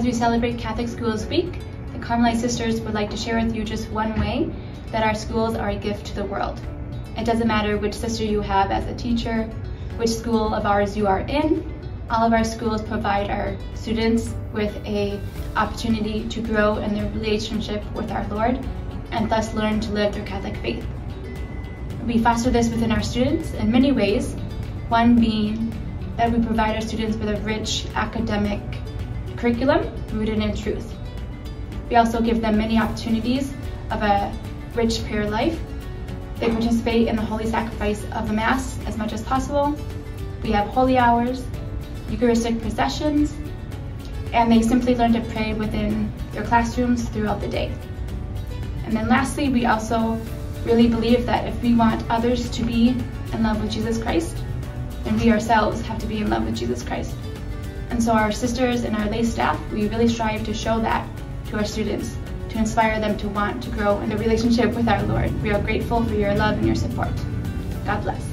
As we celebrate Catholic Schools Week, the Carmelite Sisters would like to share with you just one way that our schools are a gift to the world. It doesn't matter which sister you have as a teacher, which school of ours you are in, all of our schools provide our students with an opportunity to grow in their relationship with our Lord and thus learn to live their Catholic faith. We foster this within our students in many ways, one being that we provide our students with a rich academic curriculum rooted in truth. We also give them many opportunities of a rich prayer life. They participate in the holy sacrifice of the Mass as much as possible. We have holy hours, Eucharistic processions, and they simply learn to pray within their classrooms throughout the day. And then lastly, we also really believe that if we want others to be in love with Jesus Christ, then we ourselves have to be in love with Jesus Christ. And so our sisters and our lay staff, we really strive to show that to our students, to inspire them to want to grow in their relationship with our Lord. We are grateful for your love and your support. God bless.